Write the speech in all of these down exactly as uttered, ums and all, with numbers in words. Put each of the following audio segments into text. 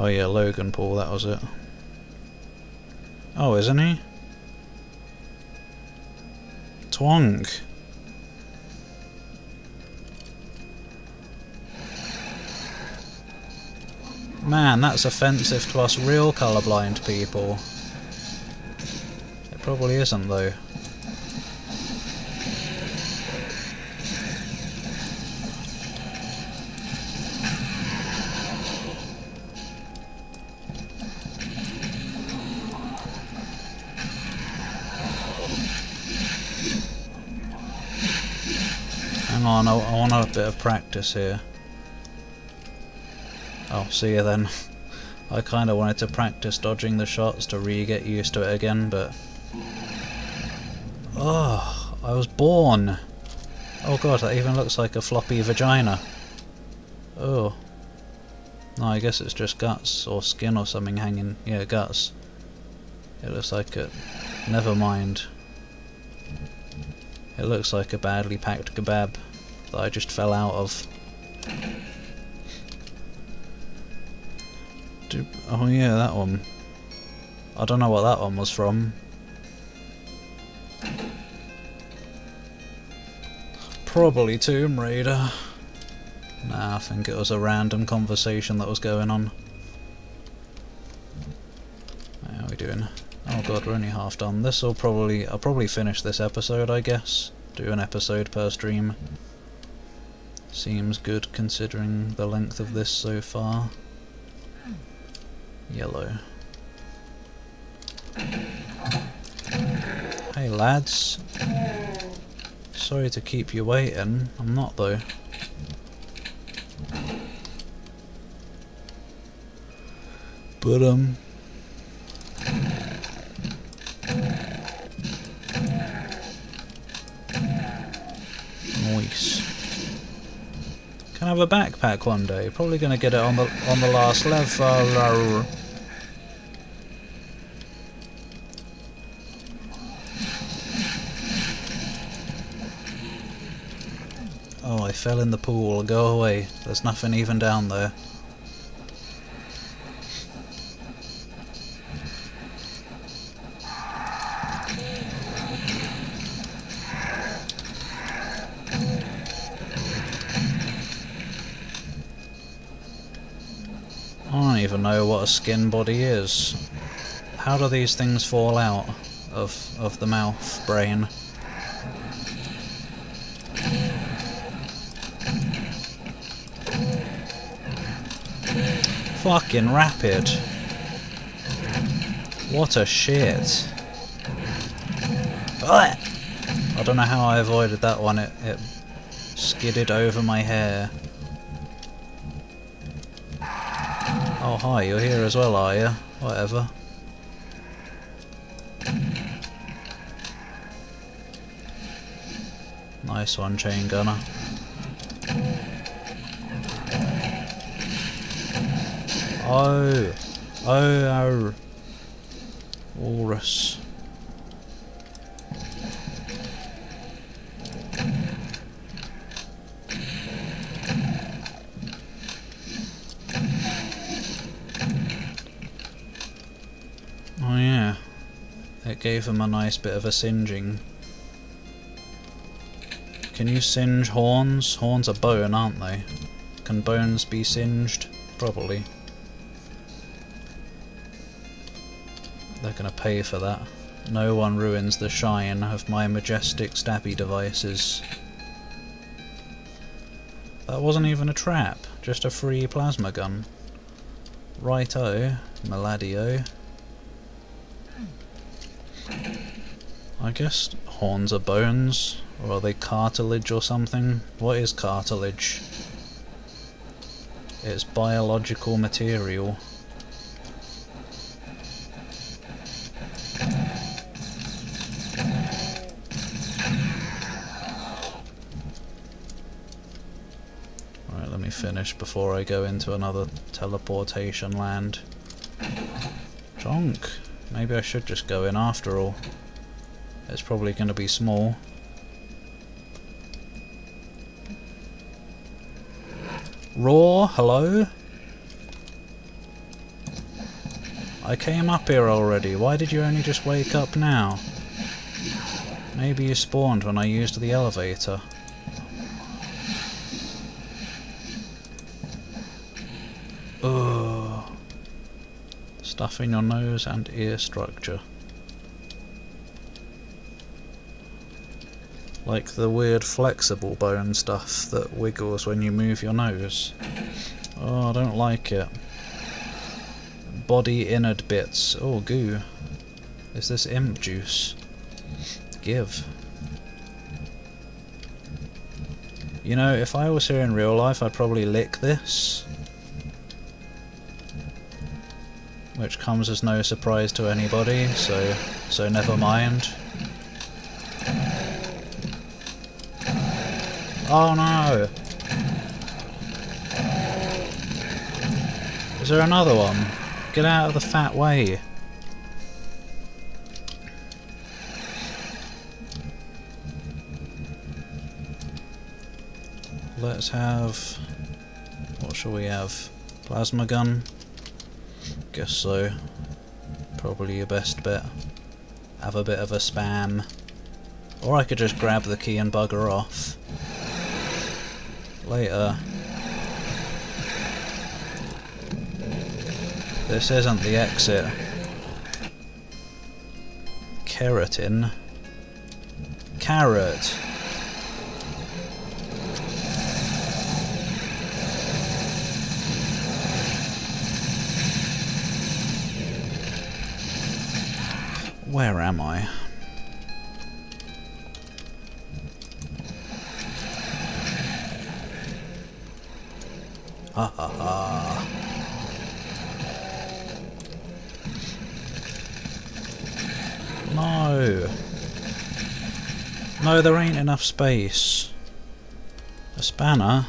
Oh yeah, Logan Paul, that was it. Oh, isn't he? Twonk. Man, that's offensive to us real colourblind people. It probably isn't, though. Hang on, I, I want a bit of practice here. Oh, see ya then. I kinda wanted to practice dodging the shots to re-get used to it again, but... Oh, I was born! Oh god, that even looks like a floppy vagina. Oh. No, I guess it's just guts, or skin or something hanging. Yeah, guts. It looks like a... Never mind. It looks like a badly packed kebab that I just fell out of. Oh yeah, that one. I don't know what that one was from. Probably Tomb Raider. Nah, I think it was a random conversation that was going on. How are we doing? Oh god, we're only half done. This'll probably... I'll probably finish this episode, I guess. Do an episode per stream. Seems good considering the length of this so far. Yellow. Hey lads. Sorry to keep you waiting. I'm not though. But um. Nice. Can I have a backpack one day? Probably gonna get it on the on the last level. Oh, I fell in the pool. Go away. There's nothing even down there. I don't even know what a skin body is. How do these things fall out of, of the mouth brain? Fucking rapid. What a shit. I don't know how I avoided that one, it, it skidded over my hair. Oh hi, you're here as well, are you? Whatever. Nice one, chain gunner. Oh, oh, oh, walrus. Oh yeah, it gave him a nice bit of a singeing. Can you singe horns? Horns are bone, aren't they? Can bones be singed? Probably. They're gonna pay for that. No one ruins the shine of my majestic stabby devices. That wasn't even a trap, just a free plasma gun. Righto, Maladio. I guess horns are bones, or are they cartilage or something? What is cartilage? It's biological material. Finish before I go into another teleportation land. Chonk! Maybe I should just go in after all. It's probably going to be small. Raw, hello? I came up here already. Why did you only just wake up now? Maybe you spawned when I used the elevator. Ugh. Stuff in your nose and ear structure. Like the weird flexible bone stuff that wiggles when you move your nose. Oh, I don't like it. Body innard bits. Oh, goo. Is this imp juice? Give. You know, if I was here in real life, I'd probably lick this. Which comes as no surprise to anybody, so, so never mind. Oh no! Is there another one? Get out of the fat way! Let's have... what shall we have? Plasma gun? Guess so. Probably your best bet. Have a bit of a spam. Or I could just grab the key and bugger off. Later. This isn't the exit. Keratin. Carrot. Where am I? Ha ha ha. No. No, there ain't enough space. A spanner?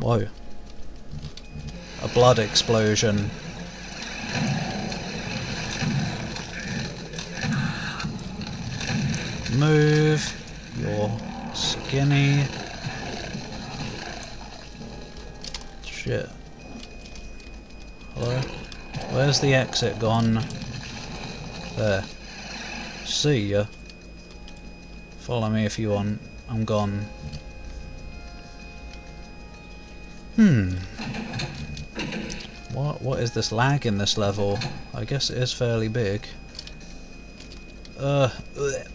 Whoa. A blood explosion. Move your skinny shit. Hello? Where's the exit gone? There. See ya. Follow me if you want. I'm gone. Hmm. What what is this lag in this level? I guess it is fairly big. Uh bleh.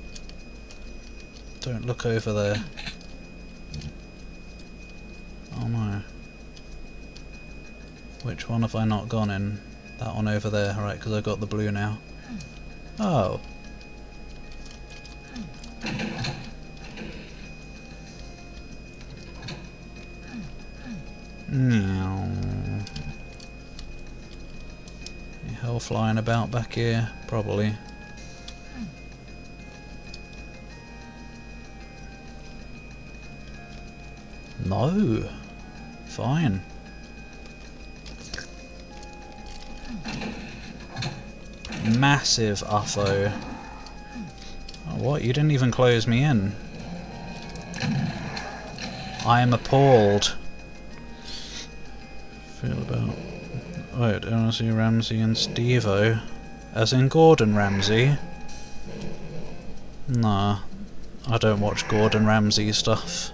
Don't look over there. Oh no. Which one have I not gone in? That one over there, right, because I got the blue now. Oh. No. Hell flying about back here, probably. No. Fine. Massive U F O. Oh, what? You didn't even close me in. I am appalled. Feel about... Wait, I want to see Ramsay and Steve-O. As in Gordon Ramsay? Nah. I don't watch Gordon Ramsay stuff.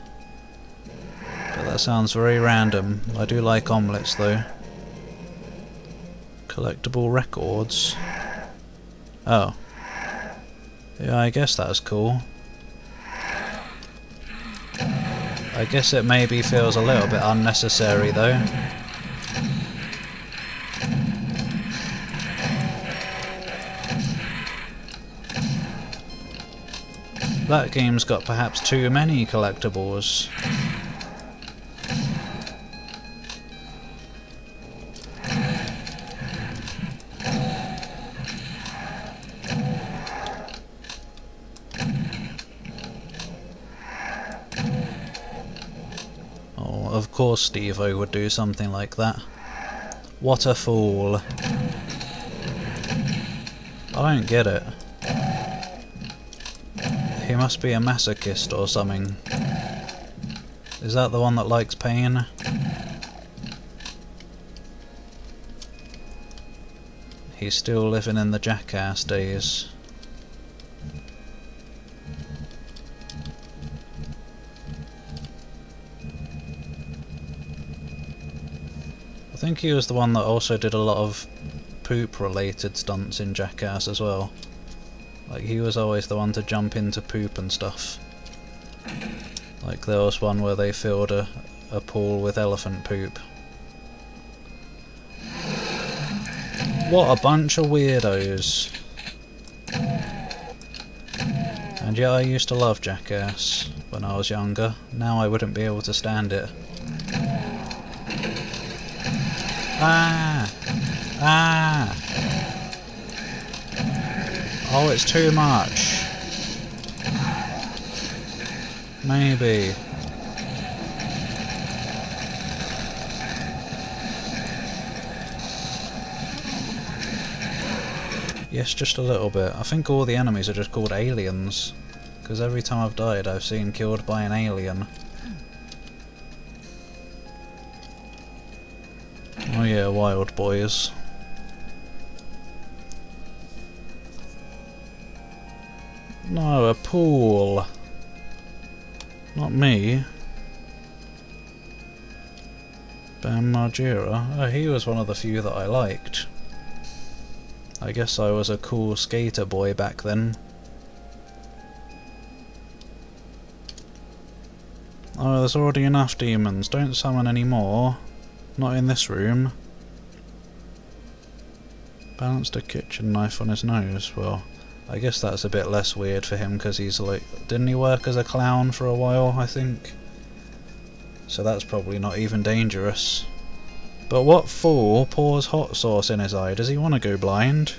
That sounds very random. I do like omelettes though. Collectible records. Oh. Yeah, I guess that's cool. I guess it maybe feels a little bit unnecessary though. That game's got perhaps too many collectibles. Of course Steve-O would do something like that. What a fool. I don't get it. He must be a masochist or something. Is that the one that likes pain? He's still living in the Jackass days. I think he was the one that also did a lot of poop related stunts in Jackass as well. Like, he was always the one to jump into poop and stuff. Like, there was one where they filled a, a pool with elephant poop. What a bunch of weirdos. And yeah, I used to love Jackass when I was younger. Now I wouldn't be able to stand it. Ah! Ah! Oh, it's too much. Maybe. Yes, just a little bit. I think all the enemies are just called aliens, because every time I've died I've seen killed by an alien. Oh yeah, wild boys. No, a pool. Not me. Bam Margera. Oh, he was one of the few that I liked. I guess I was a cool skater boy back then. Oh, there's already enough demons. Don't summon any more. Not in this room. Balanced a kitchen knife on his nose. Well, I guess that's a bit less weird for him, because he's like... Didn't he work as a clown for a while, I think? So that's probably not even dangerous. But what fool pours hot sauce in his eye? Does he want to go blind?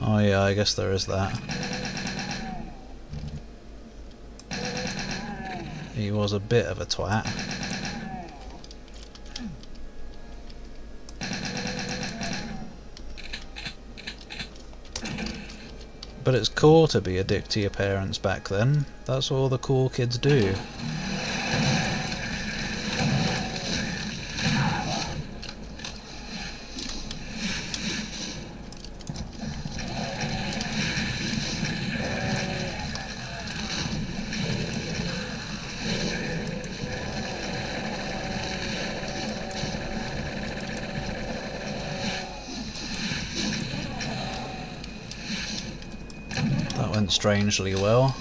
Oh yeah, I guess there is that. He was a bit of a twat. But it's cool to be a dick to your parents back then. That's all the cool kids do. Strangely well.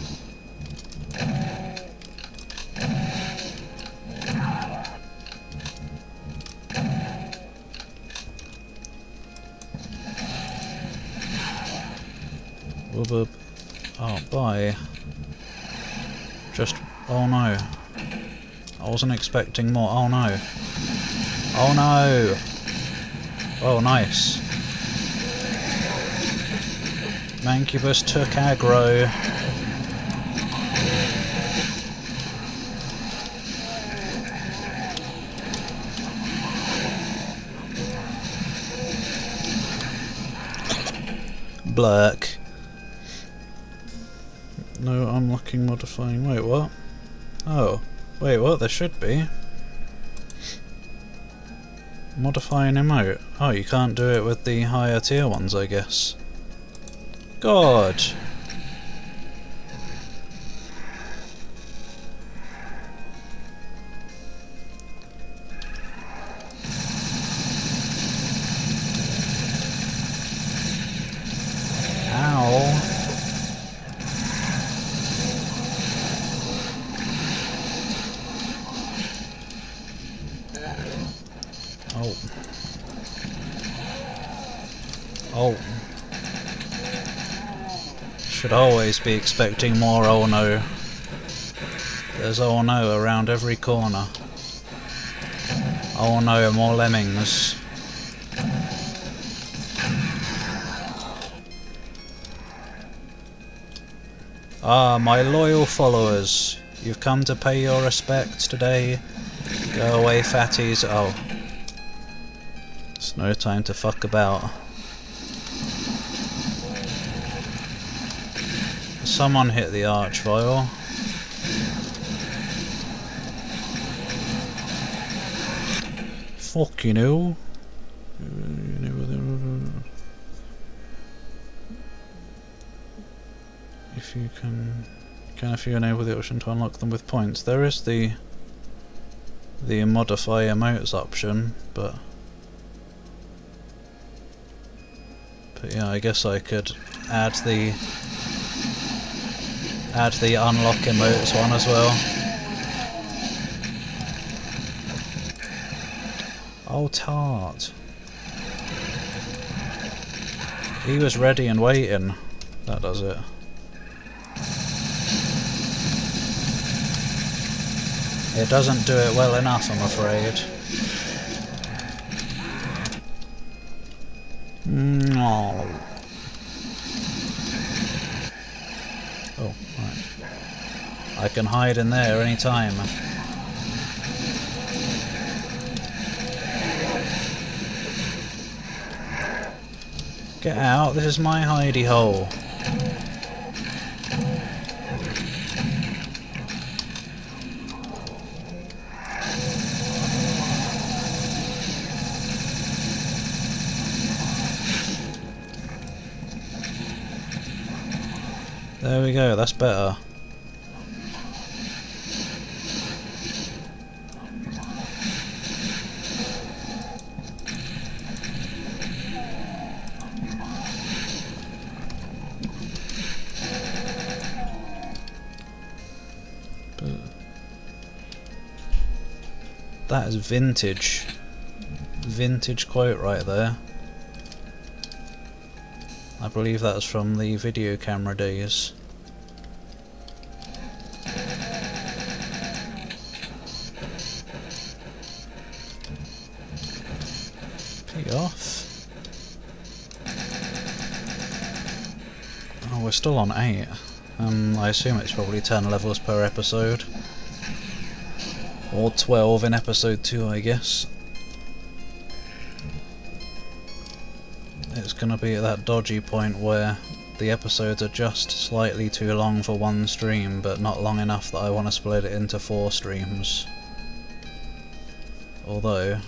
Oh, bye. Just, oh no. I wasn't expecting more. Oh no. Oh no. Oh, nice. Mancubus took aggro. Blurk. No unlocking, modifying. Wait, what? Oh. Wait, what? There should be. Modify an emote. Oh, you can't do it with the higher tier ones, I guess. God! Ow! Oh. Oh. Should always be expecting more. Oh no. There's oh no around every corner. Oh no, more lemmings. Ah, my loyal followers. You've come to pay your respects today. Go away, fatties. Oh. It's no time to fuck about. Someone hit the arch vial. Fuck you know. If you can, can if you enable the option to unlock them with points. There is the the modify emotes option, but but yeah, I guess I could add the add the unlock emotes one as well. Oh tart. He was ready and waiting. That does it. It doesn't do it well enough, I'm afraid. No. Oh, right. I can hide in there any time. Get out, this is my hidey hole. There we go, that's better. That is vintage. Vintage quote right there. I believe that is from the video camera days. Pig off. Oh, we're still on eight. Um, I assume it's probably ten levels per episode. Or twelve in episode two, I guess. It's gonna be at that dodgy point where the episodes are just slightly too long for one stream, but not long enough that I want to split it into four streams. Although,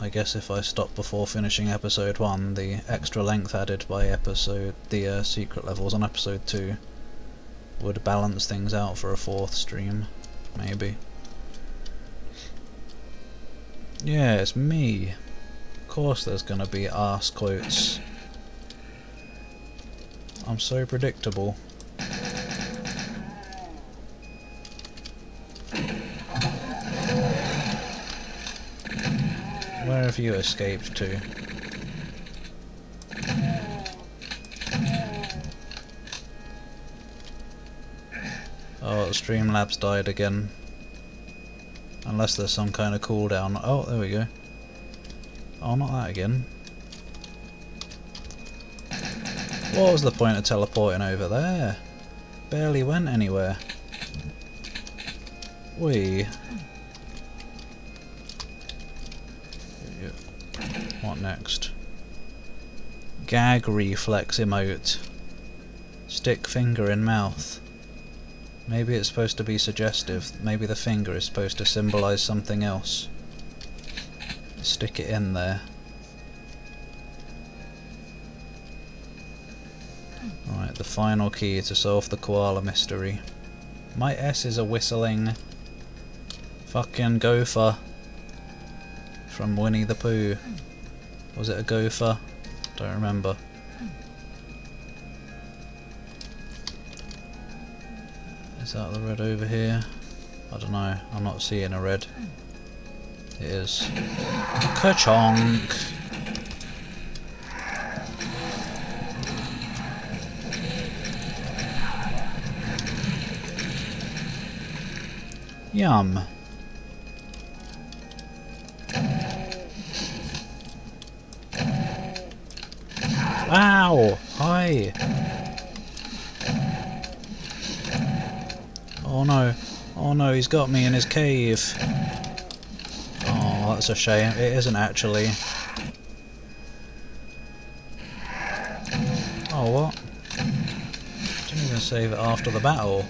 I guess if I stop before finishing episode one, the extra length added by episode, the uh, secret levels on episode two would balance things out for a fourth stream, maybe. Yeah, it's me. Of course there's gonna be arse quotes. I'm so predictable. Where have you escaped to? Oh, Streamlabs died again. Unless there's some kind of cooldown. Oh, there we go. Oh, not that again. What was the point of teleporting over there? Barely went anywhere. Wee. What next? Gag reflex emote. Stick finger in mouth. Maybe it's supposed to be suggestive. Maybe the finger is supposed to symbolize something else. Stick it in there. Alright, the final key to solve the koala mystery. My S is a whistling fucking gopher from Winnie the Pooh. Was it a gopher? Don't remember. Is that the red over here? I don't know, I'm not seeing a red. It is. Ka-chonk! Yum. Ow! Hi! Oh no. Oh no, he's got me in his cave. That's a shame. It isn't actually. Oh, what? I didn't even can save it after the battle.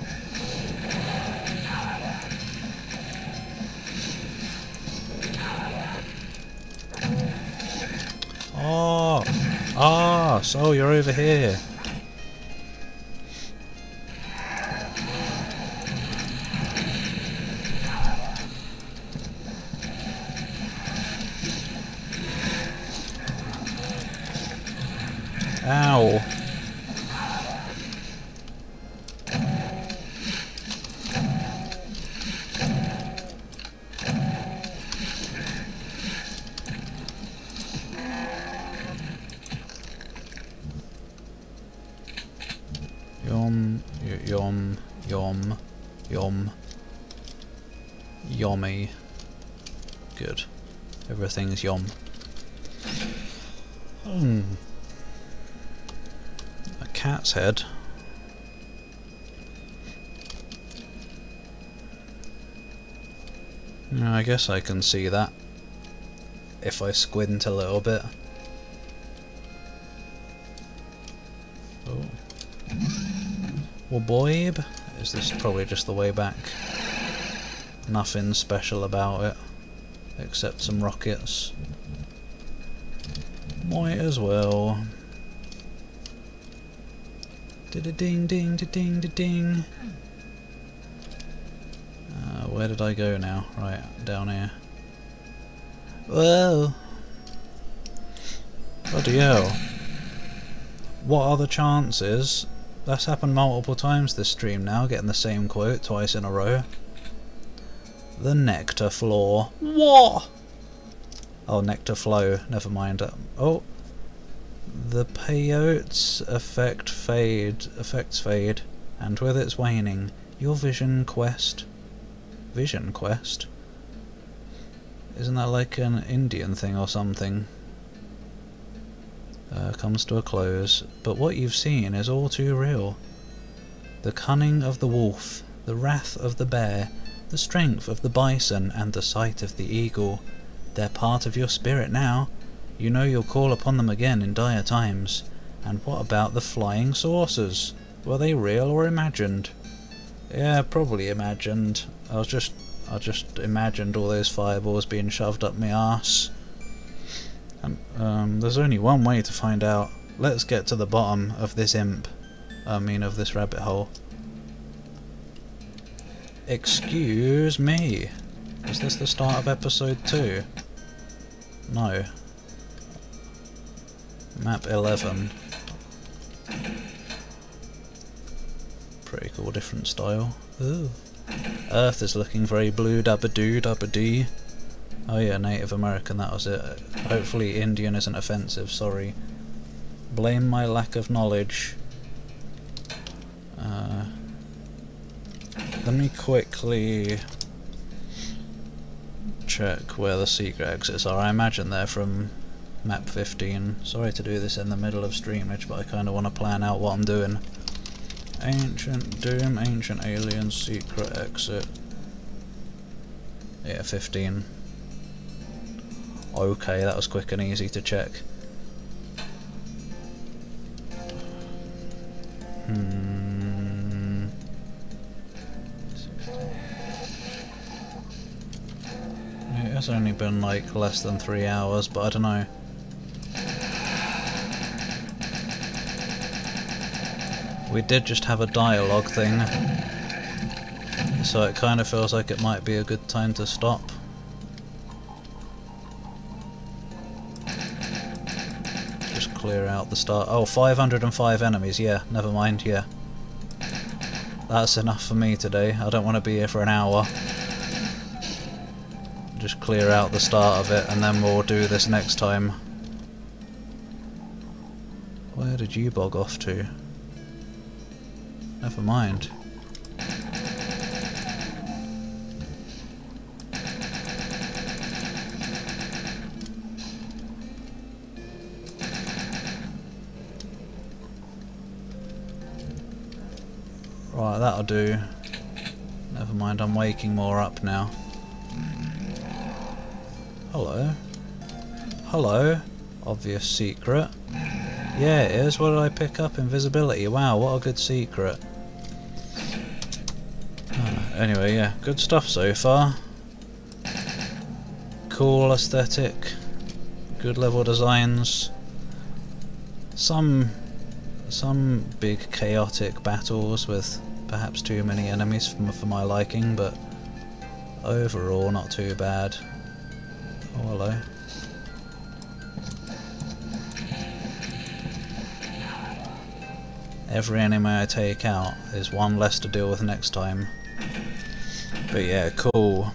Oh, ah, so you're over here. Ow. Yum, yum, yum, yum. Yummy. Good. Everything's yum. Hmm. Cat's head. I guess I can see that if I squint a little bit. Oh, well, boyb. Is this probably just the way back? Nothing special about it, except some rockets. Might as well. Ding ding ding ding ding. Uh, where did I go now? Right, down here. Whoa! Bloody hell. What are the chances? That's happened multiple times this stream now, getting the same quote twice in a row. The nectar floor. What? Oh, nectar flow. Never mind. Oh. The peyote's effect fade, effects fade, and with its waning, your vision quest, vision quest. Isn't that like an Indian thing or something? Uh, comes to a close, but what you've seen is all too real. The cunning of the wolf, the wrath of the bear, the strength of the bison, and the sight of the eagle. They're part of your spirit now. You know you'll call upon them again in dire times. And what about the flying saucers? Were they real or imagined? Yeah, probably imagined. I was just, I just imagined all those fireballs being shoved up my arse. And um, there's only one way to find out. Let's get to the bottom of this imp. I mean, of this rabbit hole. Excuse me. Is this the start of episode two? No. Map eleven. Pretty cool, different style. Ooh. Earth is looking very blue, dabba doo, dabba dee. Oh yeah, Native American, that was it. Hopefully Indian isn't offensive, sorry. Blame my lack of knowledge. Uh, let me quickly check where the secret exits are. I imagine they're from Map fifteen. Sorry to do this in the middle of streamage, but I kind of want to plan out what I'm doing. Ancient Doom, Ancient Aliens, Secret Exit. Yeah, fifteen. Okay, that was quick and easy to check. Hmm. Yeah, it's only been like less than three hours, but I don't know. We did just have a dialogue thing, so it kind of feels like it might be a good time to stop. Just clear out the start. Oh, five hundred and five enemies, yeah, never mind, yeah. That's enough for me today, I don't want to be here for an hour. Just clear out the start of it and then we'll do this next time. Where did you bog off to? Never mind. Right, that'll do. Never mind, I'm waking more up now. Hello. Hello. Obvious secret. Yeah, it is. What did I pick up? Invisibility. Wow, what a good secret. anyway, yeah, good stuff so far. Cool aesthetic, good level designs, some some big chaotic battles with perhaps too many enemies for, for my liking, but overall not too bad. Oh, hello. Every enemy I take out is one less to deal with next time. But yeah, cool.